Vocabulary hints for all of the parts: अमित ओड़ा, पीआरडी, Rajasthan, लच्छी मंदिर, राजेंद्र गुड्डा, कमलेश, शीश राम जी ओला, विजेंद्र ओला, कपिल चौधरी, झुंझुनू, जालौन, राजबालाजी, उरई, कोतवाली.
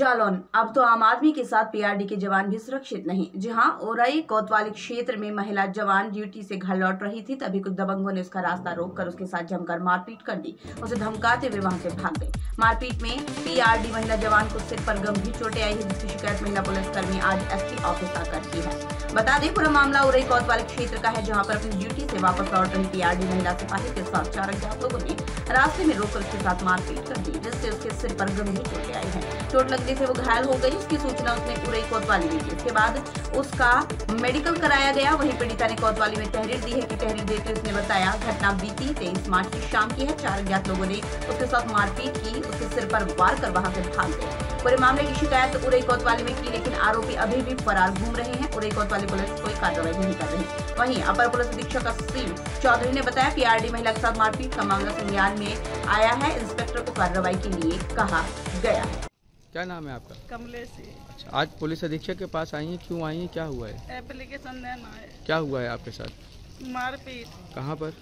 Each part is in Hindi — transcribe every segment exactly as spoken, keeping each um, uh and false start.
जालौन अब तो आम आदमी के साथ पीआरडी के जवान भी सुरक्षित नहीं। जहां उरई कोतवाली क्षेत्र में महिला जवान ड्यूटी से घर लौट रही थी, तभी कुछ दबंगों ने उसका रास्ता रोककर उसके साथ जमकर मारपीट कर दी। उसे धमकाते हुए वहां से भाग गई। मारपीट में पीआरडी महिला जवान को सिर पर गंभीर चोटें आई है, जिसकी शिकायत महिला पुलिसकर्मी आज एसपी ऑफिस आकर की है। बता दें पूरा मामला उरई कोतवाली क्षेत्र का है, जहाँ पर अपनी ड्यूटी से वापस लौट रही पीआरडी महिला सिपाही के साथ चार अज्ञात लोगों ने रास्ते में रोककर उसके साथ मारपीट कर दी, जिससे उसके सिर पर गंभीर चोटें आई है। चोट लगने से वो घायल हो गई। इसकी सूचना उसने उरई कोतवाली दी। इसके बाद उसका मेडिकल कराया गया। वहीं पीड़िता ने कोतवाली में तहरीर दी है कि तहरीर देते उसने बताया, घटना बीती तेईस मार्च की शाम की है। चार अज्ञात लोगों ने उसके साथ मारपीट की, उसके सिर पर वार कर वहां से भाग गए। पूरे मामले की शिकायत उरई कोतवाली में की, लेकिन आरोपी अभी भी फरार घूम रहे हैं। उरई कोतवाली पुलिस कोई कार्रवाई नहीं कर रही। वहीं अपर पुलिस अधीक्षक कपिल चौधरी ने बताया, पीआरडी महिला के साथ मारपीट का मामला संज्ञान में आया है। इंस्पेक्टर को कार्रवाई के लिए कहा गया है। क्या नाम है आपका? कमलेश। अच्छा, आज पुलिस अधीक्षक के पास आई है, क्यों आई है, क्या हुआ है? एप्लीकेशन देना है। क्या हुआ है आपके साथ? मारपीट। कहाँ पर?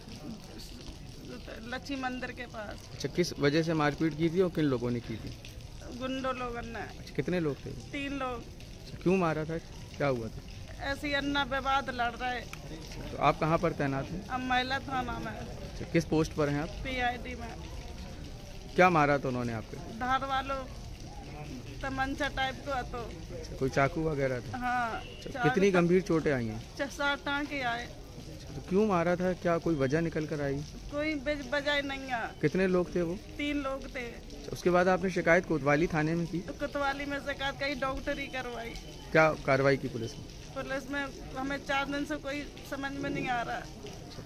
लच्छी मंदिर के पास। अच्छा, किस वजह से मारपीट की थी और किन लोगों ने की थी? गुंडों लोगों ने। अच्छा, कितने लोग थे? तीन लोग। अच्छा, क्यों मारा था, क्या हुआ था? ऐसी अन्ना विवाद लड़ रहे। तो आप कहाँ पर तैनात हैं? अब महिला थाना में। अच्छा, किस पोस्ट पर हैं आप? पीआईडी में। क्या मारा था उन्होंने आपके? धार वालों तमंचा टाइप का तो। कोई चाकू वगैरह था? हाँ। कितनी गंभीर चोटें आई हैं? सात टाँके आए। तो क्यों मारा था, क्या कोई वजह निकल कर आई? कोई वजह नहीं आ। कितने लोग थे वो? तीन लोग थे। उसके बाद आपने शिकायत कोतवाली थाने में की? कोतवाली में शिकायत कहीं डॉक्टरी करवाई। क्या कार्रवाई की पुलिस में? पुलिस में हमें चार दिन से कोई समझ में नहीं आ रहा।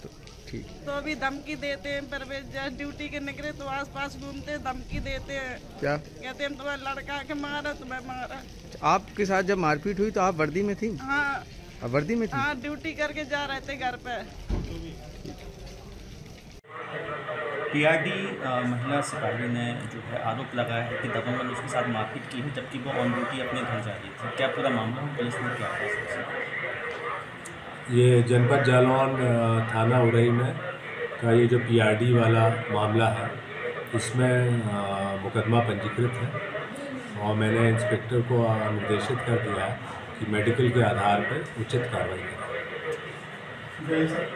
तो ठीक। तो अभी धमकी देते हैं, पर वे जब ड्यूटी के निकले तो आसपास घूमते धमकी देते हैं। क्या कहते हैं? तुम्हारा लड़का के मारा, तुम्हें मारा। आपके साथ जब मारपीट हुई तो आप वर्दी में थी? हाँ, वर्दी में थी। हाँ, ड्यूटी करके जा रहे थे घर पे। पीआरडी महिला सिपाही ने जो है आरोप लगाया है कि दबंगों ने उसके साथ मारपीट की है, जबकि वो ऑन ड्यूटी अपने घर जा रही थी। क्या पूरा मामला पुलिस ने क्या है? ये जनपद जालौन थाना उरई में का ये जो पीआरडी वाला मामला है, इसमें मुकदमा पंजीकृत है और मैंने इंस्पेक्टर को निर्देशित कर दिया है कि मेडिकल के आधार पर उचित कार्रवाई करें।